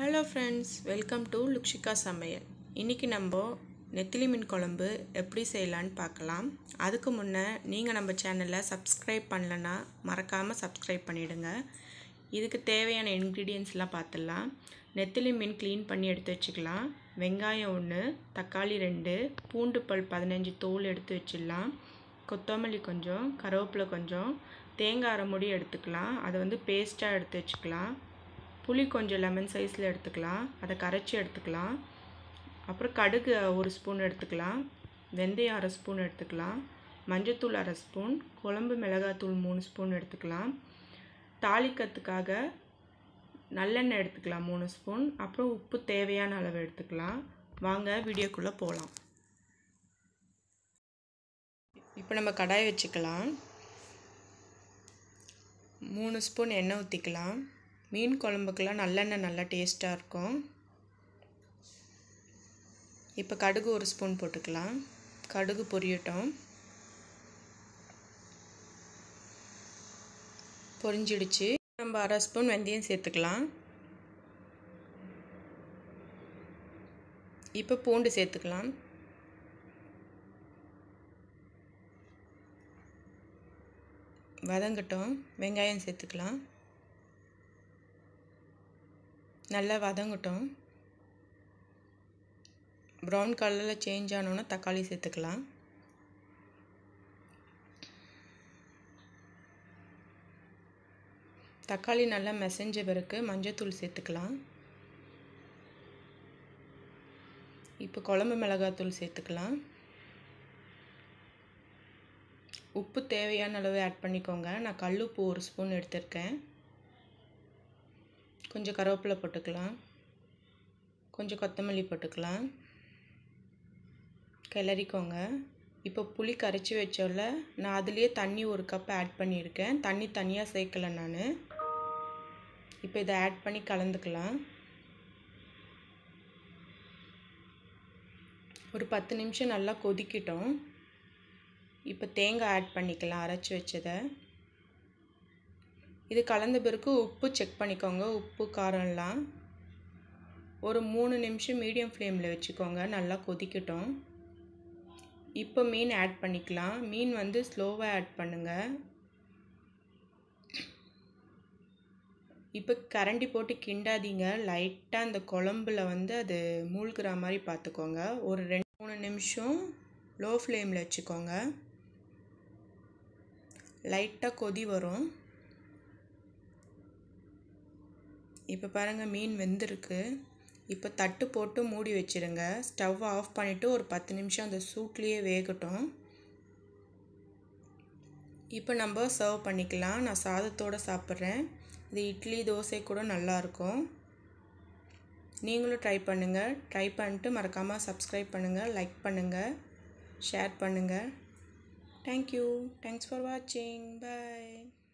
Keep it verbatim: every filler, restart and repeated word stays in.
Hello friends, welcome to Lukshika Samayal. இன்னைக்கு நம்ம நெத்திலி மீன் குழம்பு எப்படி செய்யலாம்னு பார்க்கலாம். அதுக்கு முன்ன நீங்க நம்ம சேனலை subscribe பண்ணலனா மறக்காம subscribe பண்ணிடுங்க. இதுக்கு தேவையான ingredientsலாம் பார்த்தலாம். நெத்திலி மீன் clean பண்ணி எடுத்து வச்சுக்கலாம். வெங்காயம் ஒன்று, தக்காளி ரெண்டு, பூண்டு பல் பதினைந்து தோல் எடுத்து வச்சிடலாம். கொத்தமல்லி கொஞ்சம், கருவேப்பிலை கொஞ்சம், தேங்காய் அரை முடி எடுத்துக்கலாம். அது வந்து பேஸ்டா எடுத்து வச்சுக்கலாம். புளி கொஞ்சம் லெமன் சைஸ்ல எடுத்துக்கலாம் அத கரச்சி எடுத்துக்கலாம் அப்புறம் கடுகு ஒரு ஸ்பூன் எடுத்துக்கலாம் வெந்தயம் அரை ஸ்பூன் எடுத்துக்கலாம் மஞ்சள் தூள் அரை ஸ்பூன் குழம்பு மிளகாய் தூள் மூணு ஸ்பூன் எடுத்துக்கலாம் தாளிக்கிறதுக்காக நல்லெண்ணெய் எடுத்துக்கலாம் மூணு ஸ்பூன் அப்புறம் உப்பு தேவையான அளவு எடுத்துக்கலாம் வாங்க வீடியோக்குள்ள போலாம் இப்போ நம்ம கடாய் வெச்சுக்கலாம் மூணு ஸ்பூன் எண்ணெய் ஊத்திக்கலாம் மீன் குழம்புக்குலாம் நல்லெண்ணெய் நல்ல டேஸ்டா இருக்கும். இப்போ கடுகு ஒரு ஸ்பூன் போட்டுக்கலாம். கடுகு பொரியட்டும். பொரிஞ்சிடுச்சு. நம்ம அரை ஸ்பூன் வெந்தயம் சேர்த்துக்கலாம். இப்போ பூண்டு சேர்த்துக்கலாம். வதங்கட்டும். வெங்காயம் சேர்த்துக்கலாம். நல்லா வதங்கட்டும் brown கலர்ல சேஞ்ச் ஆனோன தக்காளி சேர்த்துக்கலாம் தக்காளி நல்லா மெசஞ்ச பிறகு மஞ்சள் தூள் சேர்த்துக்கலாம் இப்போ குழம்பு மிளகாய் தூள் சேர்த்துக்கலாம் உப்பு தேவையான அளவு ஆட் பண்ணிக்கோங்க நான் கல்லுப்பு ஒரு ஸ்பூன் எடுத்துர்க்கேன் கொஞ்சம் கருவேப்பிலை போட்டுக்கலாம் கொஞ்சம் கொத்தமல்லி போட்டுக்கலாம் கிளறிக்கோங்க இப்போ புளி கரைச்சி வெச்சோம்ல நான் அதுலயே தண்ணி ஒரு கப் ஆட் பண்ணியிருக்கேன் தண்ணி தனியா சேக்கல நான் இப்போ இத ஆட் பண்ணி கலந்துக்கலாம் ஒரு பத்து நிமிஷம் நல்லா கொதிக்கிட்டோம் இப்போ தேங்காய் ஆட் பண்ணிக்கலாம் அரைச்சு வெச்சத இது கலந்த பிறகு உப்பு செக் பண்ணிக்கோங்க உப்பு காரம்லாம் ஒரு மூணு நிமிஷம் மீடியம் ஃப்ளேம்ல வெச்சுக்கோங்க நல்லா கொதிக்கட்டும் இப்போ மீன் ஆட் பண்ணிக்கலாம் மீன் வந்து ஸ்லோவா ஆட் பண்ணுங்க இப்போ கரண்டி போட்டு கிண்டாதீங்க லைட்டா அந்த குழம்புல வந்து அது மூழ்குற மாதிரி பாத்துக்கோங்க ஒரு ரெண்டு மூணு நிமிஷம் லோ ஃப்ளேம்ல வெச்சுக்கோங்க லைட்டா கொதி வரும் இப்போ பாருங்க மீன் வெந்திருக்கு இப்போ தட்டு போட்டு மூடி வெச்சிருங்க ஸ்டவ் ஆஃப் பண்ணிட்டு ஒரு பத்து நிமிஷம் அந்த சூட்லயே வேகட்டும் இப்போ நம்ம சர்வ் பண்ணிக்கலாம் நான் சாதத்தோட சாப்பிடுறேன் இது இட்லி தோசை கூட நல்லா இருக்கும் நீங்களும் ட்ரை பண்ணுங்க ட்ரை பண்ணிட்டு மறக்காம subscribe பண்ணுங்க லைக் பண்ணுங்க ஷேர் பண்ணுங்க Thank you thanks for watching bye